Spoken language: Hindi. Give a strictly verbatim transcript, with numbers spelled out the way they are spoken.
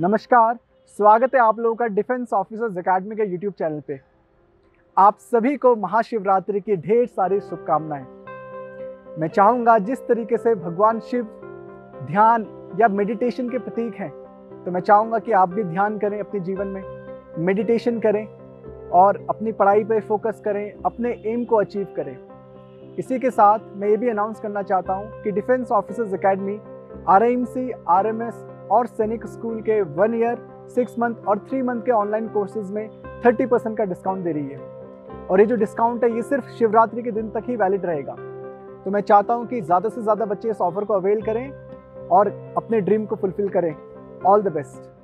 नमस्कार, स्वागत है आप लोगों का डिफेंस ऑफिसर्स एकेडमी के यूट्यूब चैनल पे। आप सभी को महाशिवरात्रि की ढेर सारी शुभकामनाएं। मैं चाहूँगा जिस तरीके से भगवान शिव ध्यान या मेडिटेशन के प्रतीक हैं, तो मैं चाहूँगा कि आप भी ध्यान करें, अपने जीवन में मेडिटेशन करें और अपनी पढ़ाई पर फोकस करें, अपने एम को अचीव करें। इसी के साथ मैं ये भी अनाउंस करना चाहता हूँ कि defence officers academy R I M C, R M S और सैनिक स्कूल के वन ईयर, सिक्स मंथ और थ्री मंथ के ऑनलाइन कोर्सेज में तीस परसेंट का डिस्काउंट दे रही है। और ये जो डिस्काउंट है ये सिर्फ शिवरात्रि के दिन तक ही वैलिड रहेगा। तो मैं चाहता हूँ कि ज़्यादा से ज़्यादा बच्चे इस ऑफ़र को अवेल करें और अपने ड्रीम को फुलफिल करें। All the best.